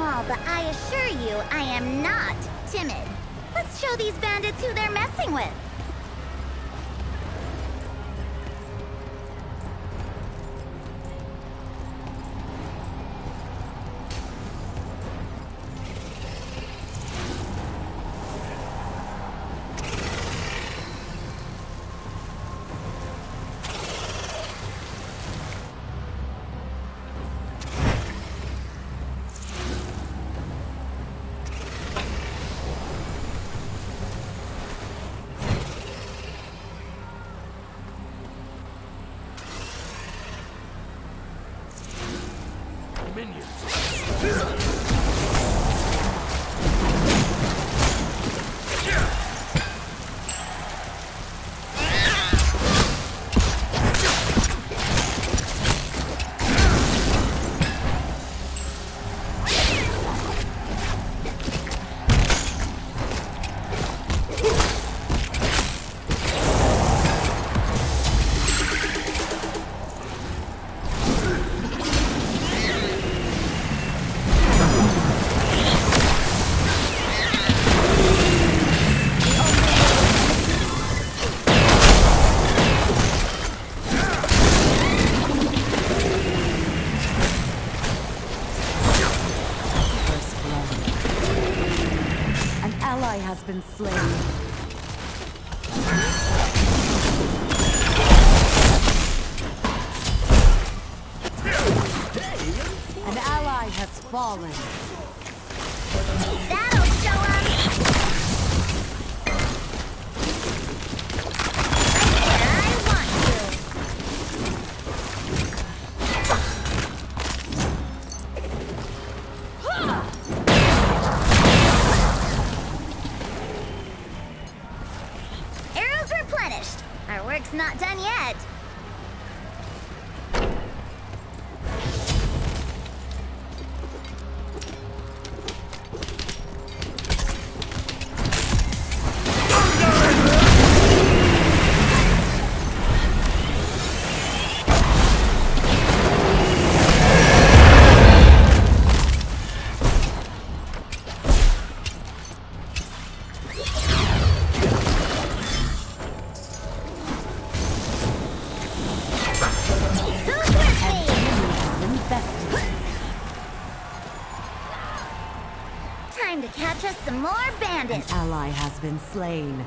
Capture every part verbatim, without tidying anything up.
small, but I assure you I am not timid. Let's show these bandits who they're messing with. Has been slain. An ally has fallen. That'll show up! I want you. Our work's not done yet. Time to catch us some more bandits. An ally has been slain.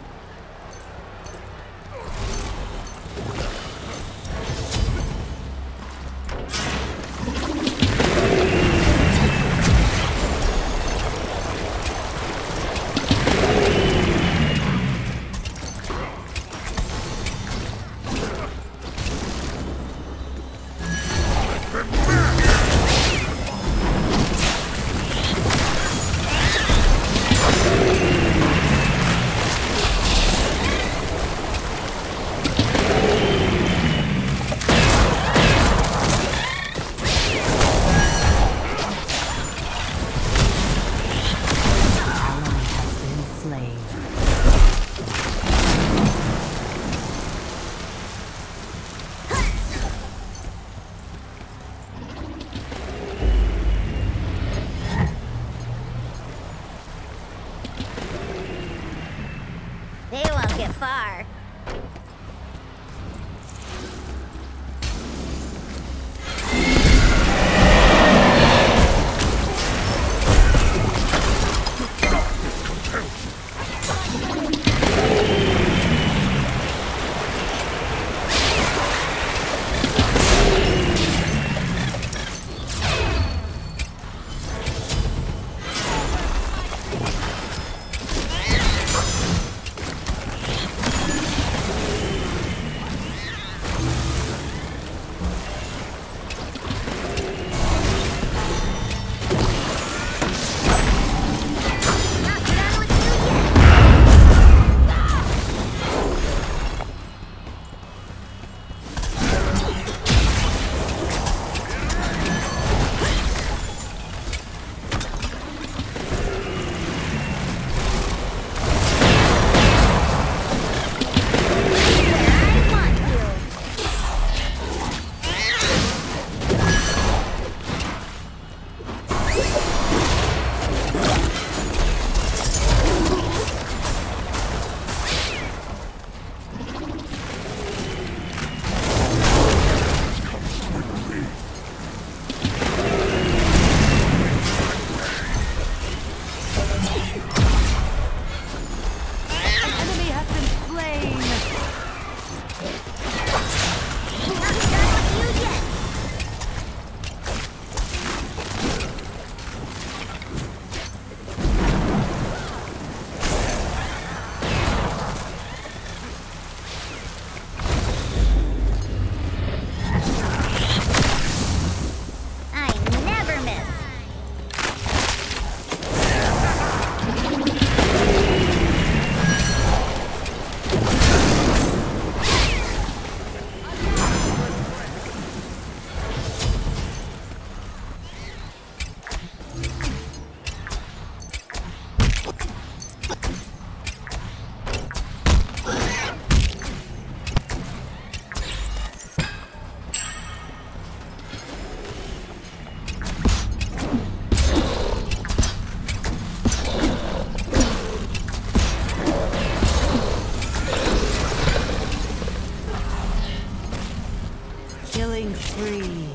Killing spree.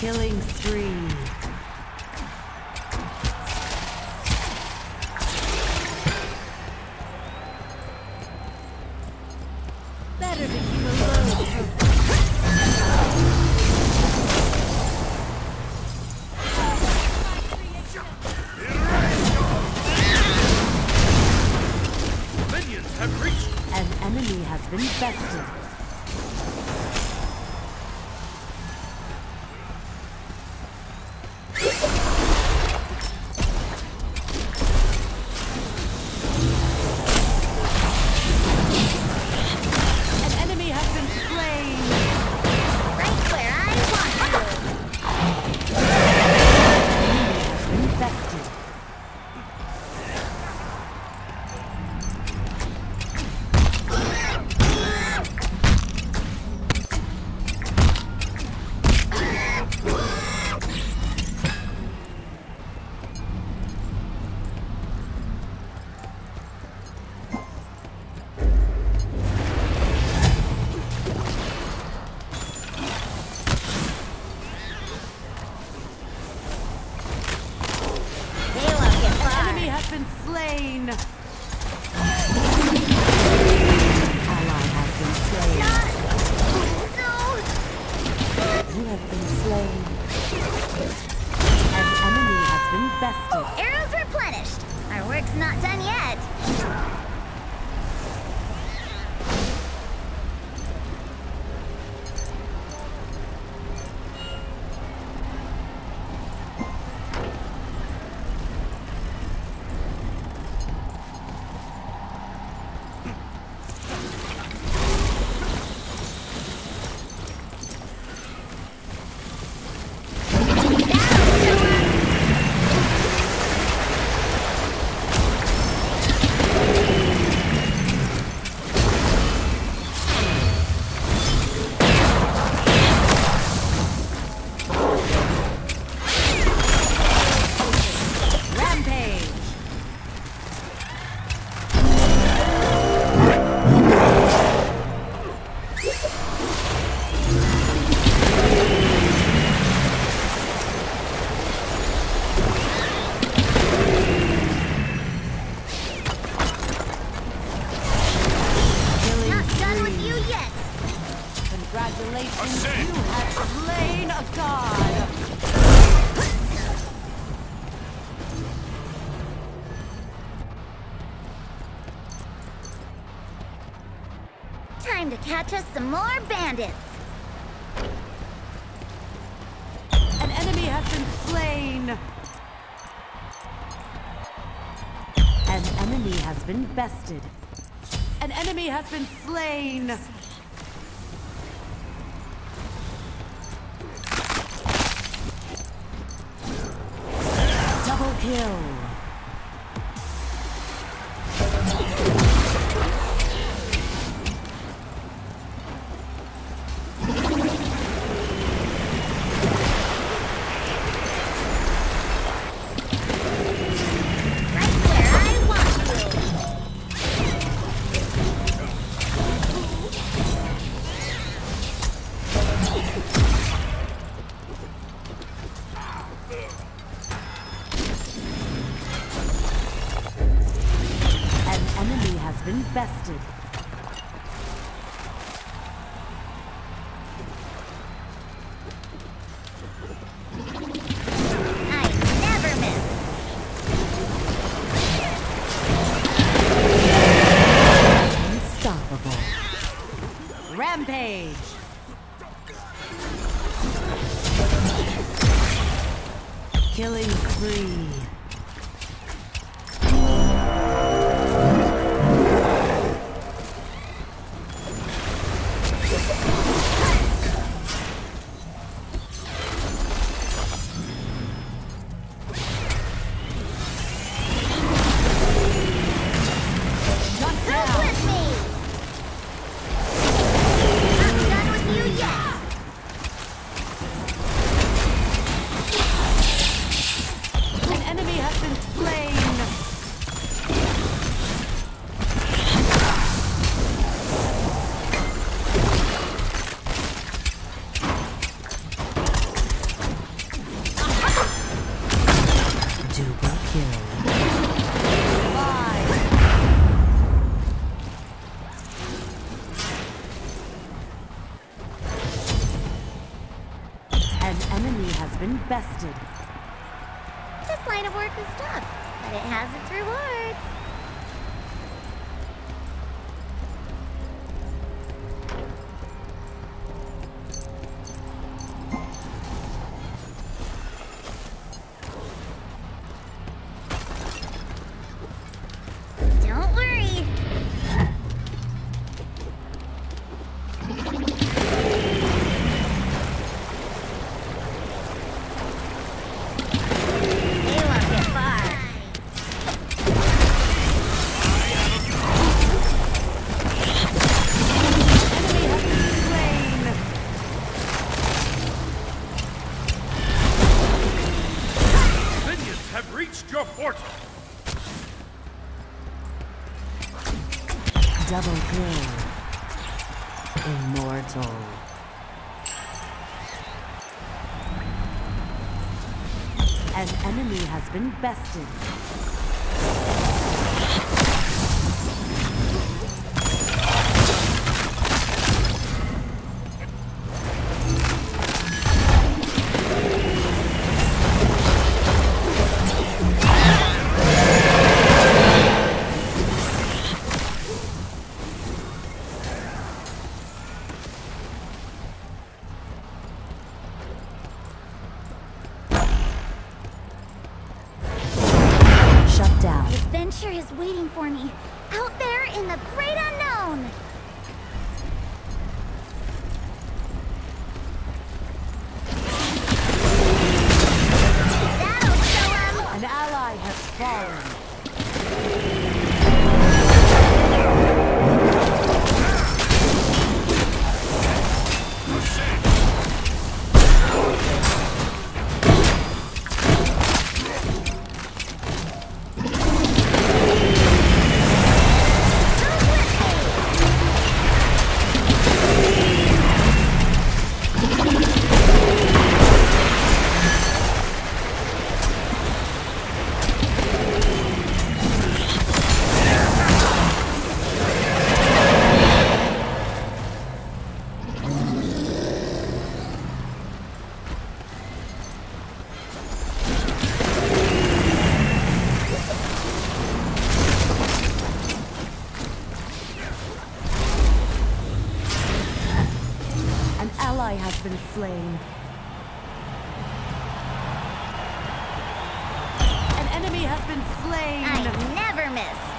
Killing spree. Time to catch us some more bandits. An enemy has been slain. An enemy has been bested. An enemy has been slain. Double kill. Invested. Enemy been bested. This line of work is tough, but it has its rewards. Double kill. Immortal. An enemy has been bested. Adventure is waiting for me, out there in the great unknown! That'll show him! An ally has fallen. Has been slain. An enemy has been slain. I never miss.